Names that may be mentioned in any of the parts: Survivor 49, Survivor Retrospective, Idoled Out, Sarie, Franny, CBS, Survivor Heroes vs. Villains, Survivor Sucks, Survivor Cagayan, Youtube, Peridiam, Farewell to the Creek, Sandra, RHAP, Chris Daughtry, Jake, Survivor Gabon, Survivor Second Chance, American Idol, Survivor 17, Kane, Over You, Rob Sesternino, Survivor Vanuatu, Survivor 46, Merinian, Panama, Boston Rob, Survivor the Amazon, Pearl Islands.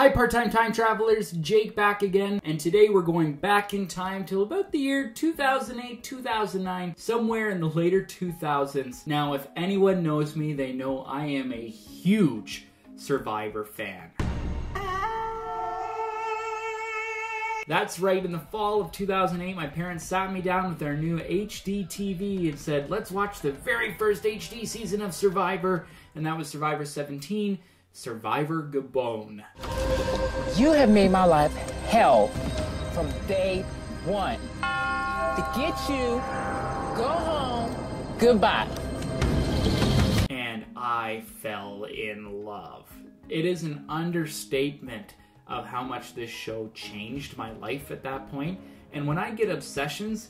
Hi part-time time travelers, Jake back again, and today we're going back in time till about the year 2008, 2009, somewhere in the later 2000s. Now, if anyone knows me, they know I am a huge Survivor fan. That's right, in the fall of 2008, my parents sat me down with their new HD TV and said, let's watch the very first HD season of Survivor, and that was Survivor 17, Survivor Gabon. You have made my life hell from day one. To get you, go home, goodbye. And I fell in love. It is an understatement of how much this show changed my life at that point. And when I get obsessions,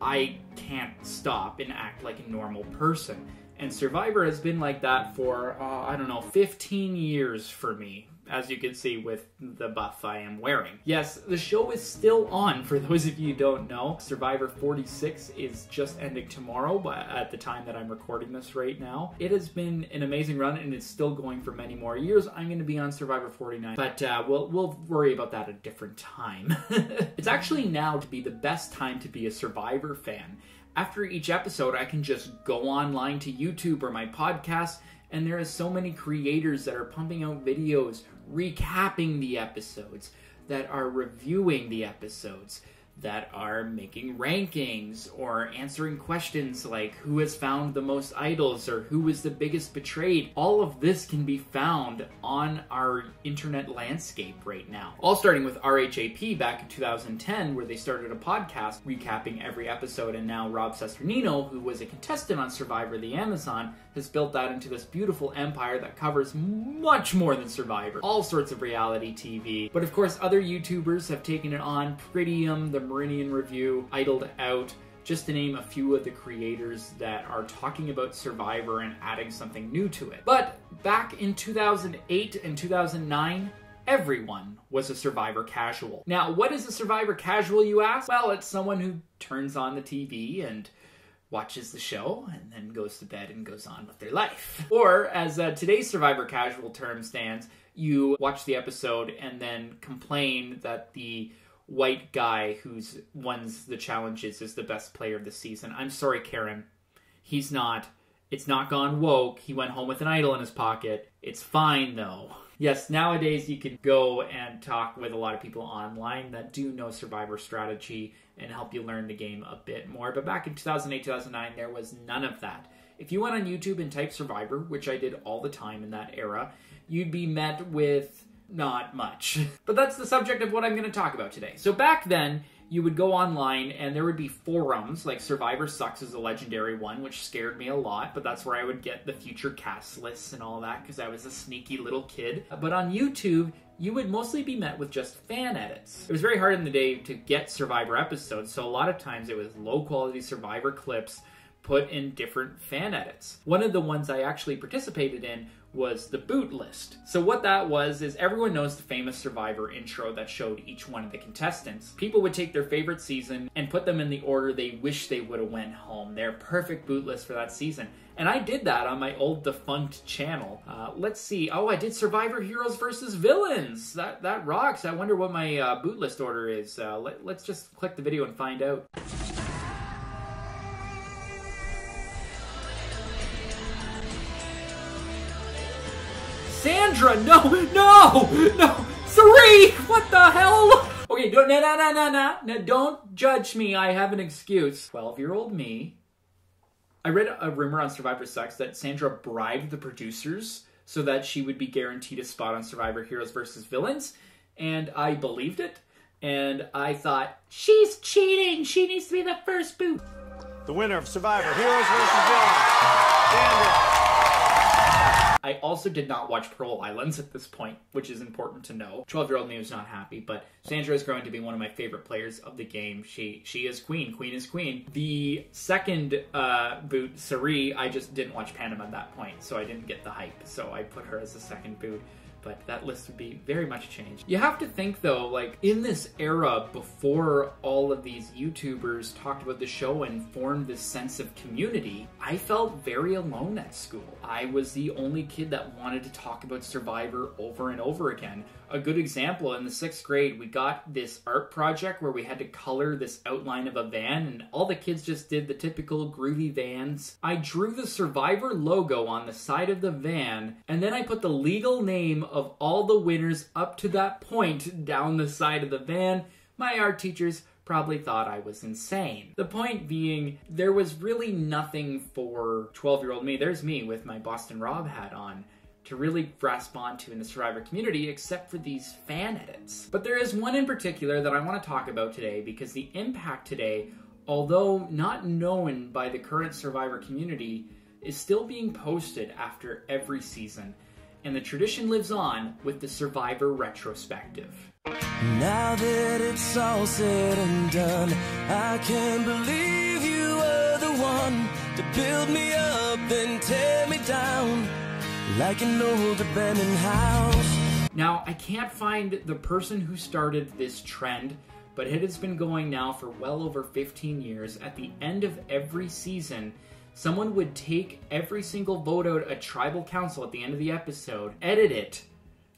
I can't stop and act like a normal person. And Survivor has been like that for, I don't know, 15 years for me, as you can see with the buff I am wearing. Yes, the show is still on, for those of you who don't know. Survivor 46 is just ending tomorrow, but at the time that I'm recording this right now. It has been an amazing run, and it's still going for many more years. I'm going to be on Survivor 49, but we'll worry about that at a different time. It's actually now to be the best time to be a Survivor fan. After each episode, I can just go online to YouTube or my podcast, and there is so many creators that are pumping out videos recapping the episodes, that are reviewing the episodes, that are making rankings or answering questions like who has found the most idols or who was the biggest betrayed. All of this can be found on our internet landscape right now. All starting with RHAP back in 2010, where they started a podcast recapping every episode, and now Rob Sesternino, who was a contestant on Survivor the Amazon, has built that into this beautiful empire that covers much more than Survivor. All sorts of reality TV. But of course, other YouTubers have taken it on. Peridiam, the Meridian Review, Idoled Out, just to name a few of the creators that are talking about Survivor and adding something new to it. But back in 2008 and 2009, everyone was a Survivor casual. Now, what is a Survivor casual, you ask? Well, it's someone who turns on the TV and watches the show and then goes to bed and goes on with their life. Or, as today's Survivor casual term stands, you watch the episode and then complain that the white guy who's wins the challenges is the best player of the season. I'm sorry, Karen. He's not. It's not gone woke. He went home with an idol in his pocket. It's fine, though. Yes, nowadays you can go and talk with a lot of people online that do know Survivor strategy and help you learn the game a bit more. But back in 2008, 2009, there was none of that. If you went on YouTube and typed Survivor, which I did all the time in that era, you'd be met with not much. But that's the subject of what I'm going to talk about today. So back then, you would go online and there would be forums, like Survivor Sucks is a legendary one, which scared me a lot, but that's where I would get the future cast lists and all that, because I was a sneaky little kid. But on YouTube, you would mostly be met with just fan edits. It was very hard in the day to get Survivor episodes, so a lot of times it was low-quality Survivor clips put in different fan edits. One of the ones I actually participated in was the boot list. So what that was is everyone knows the famous Survivor intro that showed each one of the contestants. People would take their favorite season and put them in the order they wish they would have went home, their perfect boot list for that season. And I did that on my old defunct channel. Let's see. Oh, I did Survivor Heroes vs. Villains. That rocks. I wonder what my boot list order is. Let's just click the video and find out. Sandra, no! Sarie, what the hell? Okay, no, don't judge me, I have an excuse. 12-year-old me. I read a rumor on Survivor Sucks that Sandra bribed the producers so that she would be guaranteed a spot on Survivor Heroes vs. Villains, and I believed it, and I thought, she's cheating, she needs to be the first boot. The winner of Survivor Heroes vs. Villains, Sandra. I also did not watch Pearl Islands at this point, which is important to know. 12-year-old me was not happy, but Sandra is growing to be one of my favorite players of the game. She is queen. Queen is queen. The second boot, Sarie, I just didn't watch Panama at that point, so I didn't get the hype. So I put her as the second boot, but that list would be very much changed. You have to think, though, like, in this era before all of these YouTubers talked about the show and formed this sense of community, I felt very alone at school. I was the only kid that wanted to talk about Survivor over and over again, a good example, in the 6th grade, we got this art project where we had to color this outline of a van, and all the kids just did the typical groovy vans. I drew the Survivor logo on the side of the van, and then I put the legal name of all the winners up to that point down the side of the van. My art teachers probably thought I was insane. The point being, there was really nothing for 12-year-old me, there's me with my Boston Rob hat on, to really grasp onto in the Survivor community, except for these fan edits. But there is one in particular that I want to talk about today, because the impact today, although not known by the current Survivor community, is still being posted after every season, and the tradition lives on with the Survivor Retrospective. Now that it's all said and done, I can't believe you were the one to build me up and tear me down like an old abandoned house. Now, I can't find the person who started this trend, but it has been going now for well over 15 years. At the end of every season, someone would take every single vote out at tribal council at the end of the episode, edit it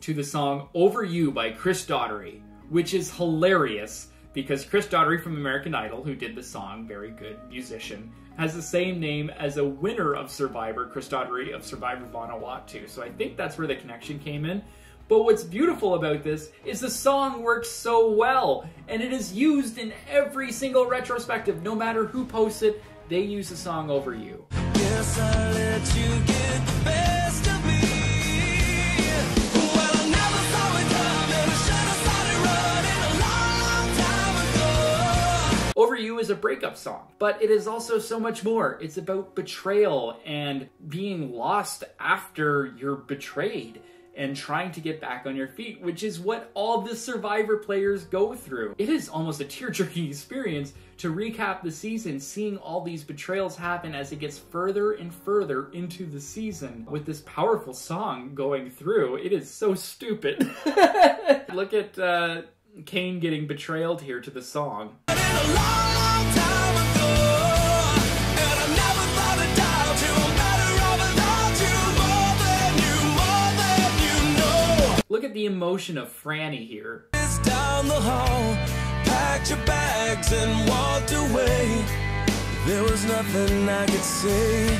to the song Over You by Chris Daughtry, which is hilarious because Chris Daughtry from American Idol, who did the song, very good musician, has the same name as a winner of Survivor, Chris Daughtry of Survivor Vanuatu. So I think that's where the connection came in. But what's beautiful about this is the song works so well, and it is used in every single retrospective. No matter who posts it, they use the song Over You. Yes, I let you get the best of me. Over You is a breakup song, but it is also so much more. It's about betrayal and being lost after you're betrayed and trying to get back on your feet, which is what all the Survivor players go through. It is almost a tear-jerking experience to recap the season, seeing all these betrayals happen as it gets further and further into the season with this powerful song going through. It is so stupid. Look at Kane getting betrayed here to the song. A long, long time ago, and I never thought I'd doubt you. I'm better off without you, more than you know. Look at the emotion of Franny here. It's down the hall, packed your bags and walked away. There was nothing I could say.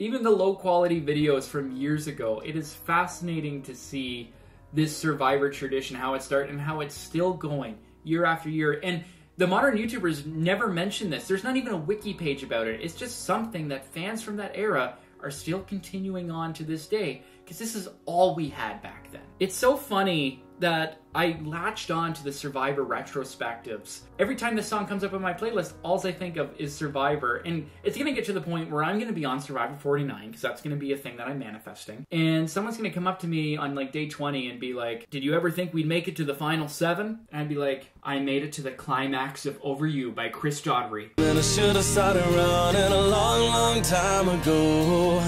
Even the low-quality videos from years ago, it is fascinating to see this Survivor tradition, how it started and how it's still going year after year. And the modern YouTubers never mention this. There's not even a wiki page about it. It's just something that fans from that era are still continuing on to this day, because this is all we had back then. It's so funny that I latched on to the Survivor retrospectives. Every time this song comes up on my playlist, all I think of is Survivor. And it's gonna get to the point where I'm gonna be on Survivor 49, because that's gonna be a thing that I'm manifesting. And someone's gonna come up to me on like day 20 and be like, did you ever think we'd make it to the final 7? And I'd be like, I made it to the climax of Over You by Chris Daughtry. And I should have started running a long, long time ago.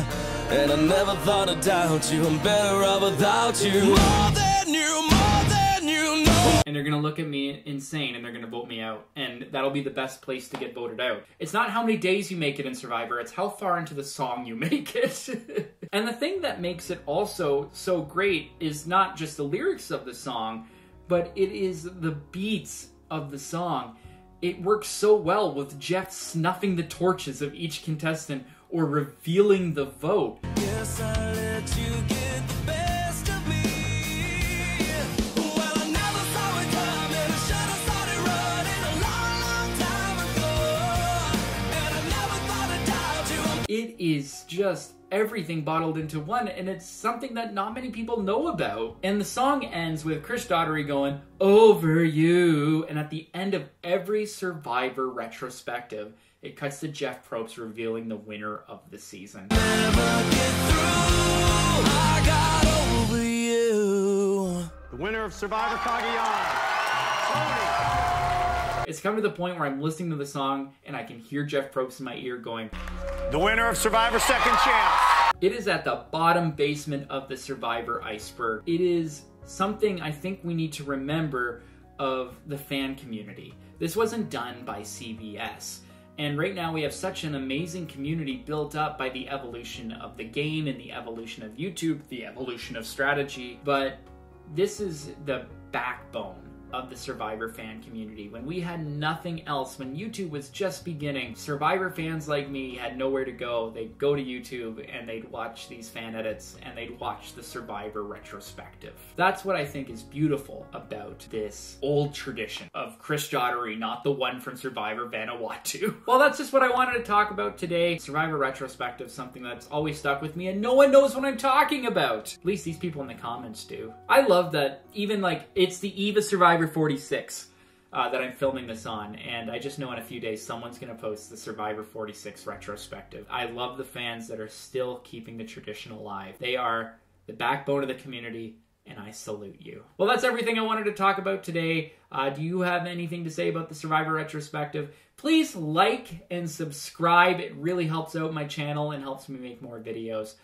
And I never thought I'd doubt you. I'm better off without you. And they're gonna look at me insane and they're gonna vote me out, and that'll be the best place to get voted out. It's not how many days you make it in Survivor, it's how far into the song you make it. And the thing that makes it also so great is not just the lyrics of the song, but it is the beats of the song. It works so well with Jeff snuffing the torches of each contestant or revealing the vote. Yes, I let you get the best. It is just everything bottled into one, and it's something that not many people know about. And the song ends with Chris Daughtry going, Over You. And at the end of every Survivor retrospective, it cuts to Jeff Probst revealing the winner of the season. Never get through, I got over you. The winner of Survivor Cagayan, Sarie. It's come to the point where I'm listening to the song and I can hear Jeff Probst in my ear going, the winner of Survivor Second Chance. It is at the bottom basement of the Survivor iceberg. It is something I think we need to remember of the fan community. This wasn't done by CBS. And right now we have such an amazing community built up by the evolution of the game and the evolution of YouTube, the evolution of strategy. But This is the backbone of the Survivor fan community. When we had nothing else, when YouTube was just beginning, Survivor fans like me had nowhere to go. They'd go to YouTube and they'd watch these fan edits and they'd watch the Survivor Retrospective. That's what I think is beautiful about this old tradition of Chris Daughtry, not the one from Survivor Vanuatu. Well, that's just what I wanted to talk about today. Survivor Retrospective, something that's always stuck with me and no one knows what I'm talking about. At least these people in the comments do. I love that even like, it's the eve of Survivor 46 that I'm filming this on, and I just know in a few days someone's gonna post the Survivor 46 retrospective. I love the fans that are still keeping the tradition alive. They are the backbone of the community, and I salute you. Well, that's everything I wanted to talk about today. Do you have anything to say about the Survivor Retrospective? Please like and subscribe. It really helps out my channel and helps me make more videos.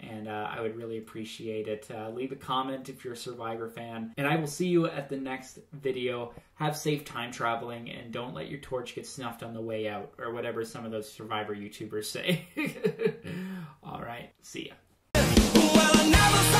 And I would really appreciate it. Leave a comment if you're a Survivor fan. And I will see you at the next video. Have safe time traveling and don't let your torch get snuffed on the way out, or whatever some of those Survivor YouTubers say. All right, see ya.